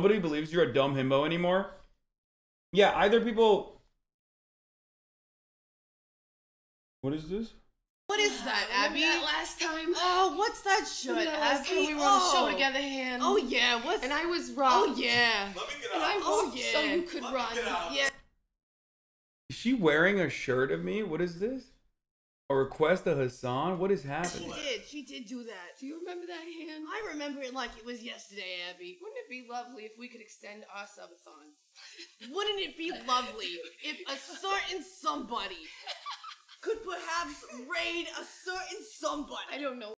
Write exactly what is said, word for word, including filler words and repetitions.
Nobody believes you're a dumb himbo anymore. Yeah, either people... What is this? What is that, Abby? That last time. Oh, what's that shit, Abby? Last time we were oh. on the show together, Han. Oh, yeah. What's... And I was wrong. Oh, yeah. Let me get out. And I was oh, yeah. so you could Let run. Yeah. Is she wearing a shirt of me? What is this? A request to Hasan? What is happening? She did. She did do that. Do you remember that, Han? I remember it like it was yesterday, Abby. Wouldn't it be lovely if we could extend our subathon? Wouldn't it be lovely if a certain somebody could perhaps raid a certain somebody? I don't know.